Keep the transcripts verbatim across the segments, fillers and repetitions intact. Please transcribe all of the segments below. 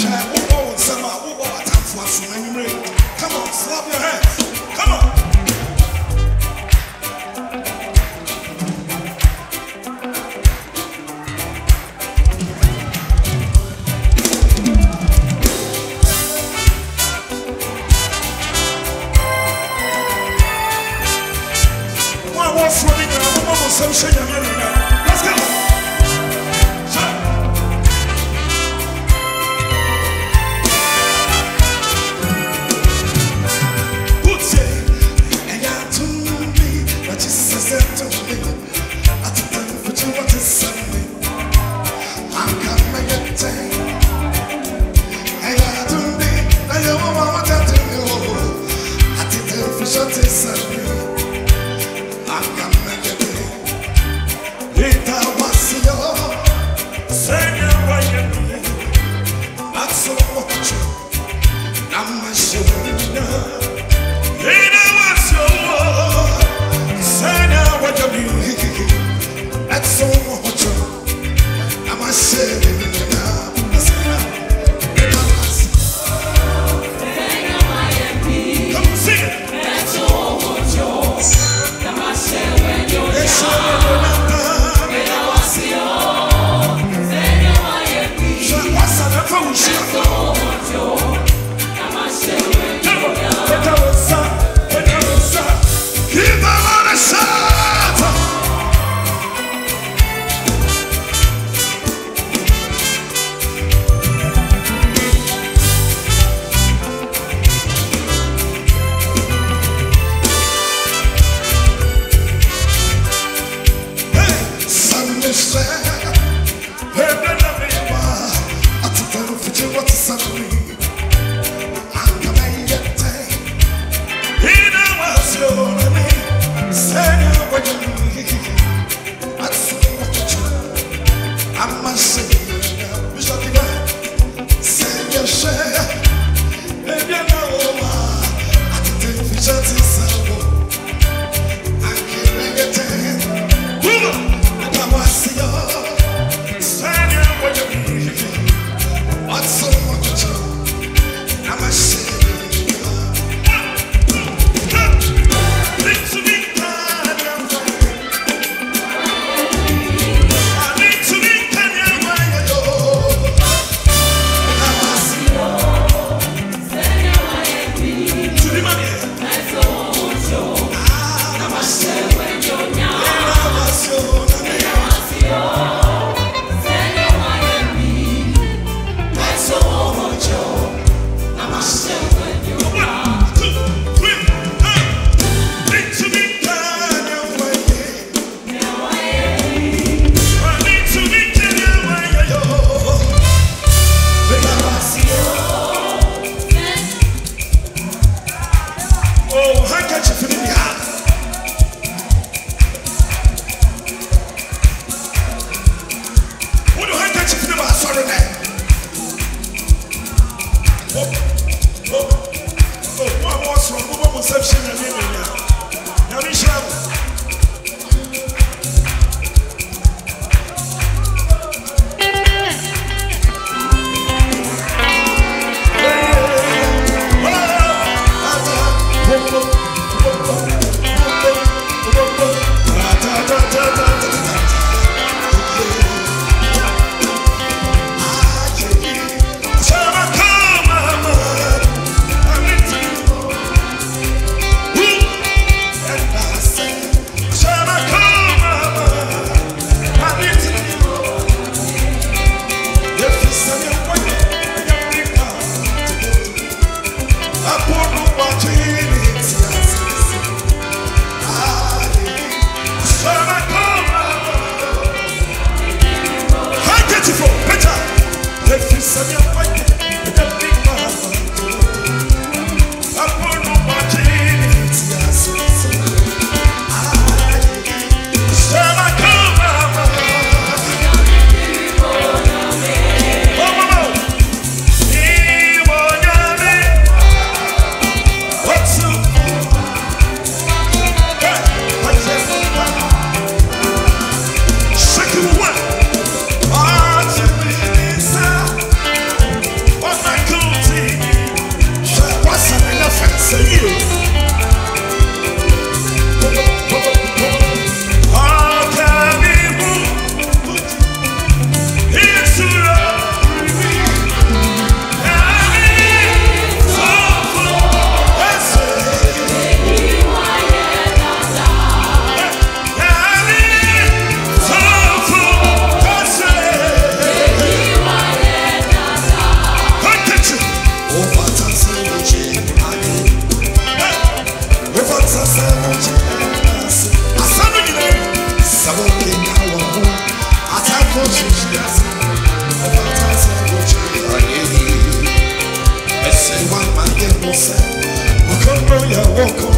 Come on, slap your hands. Come on. Let's go. What's the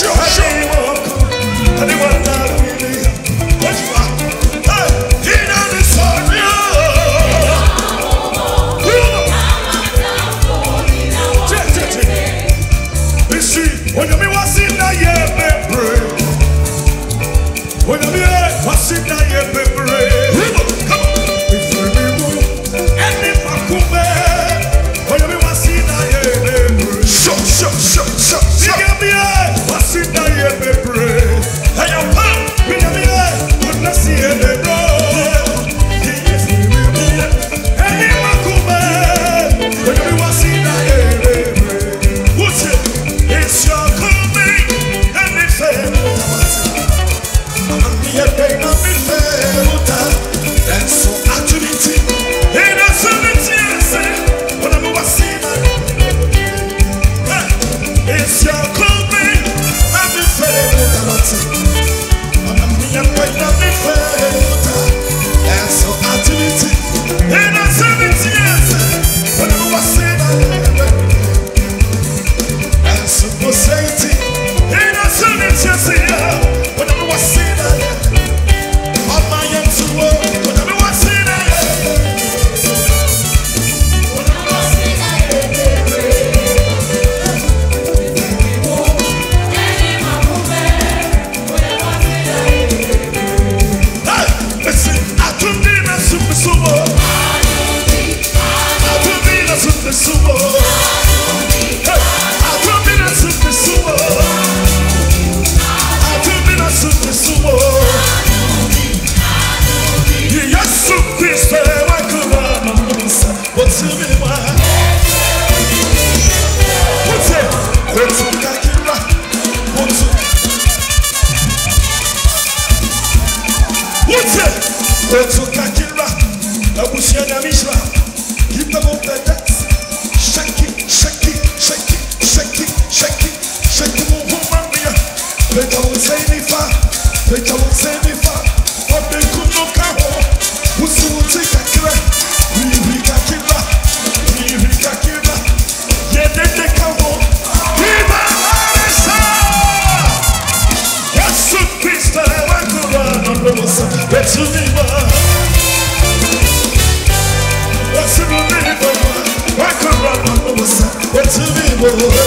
What's the name of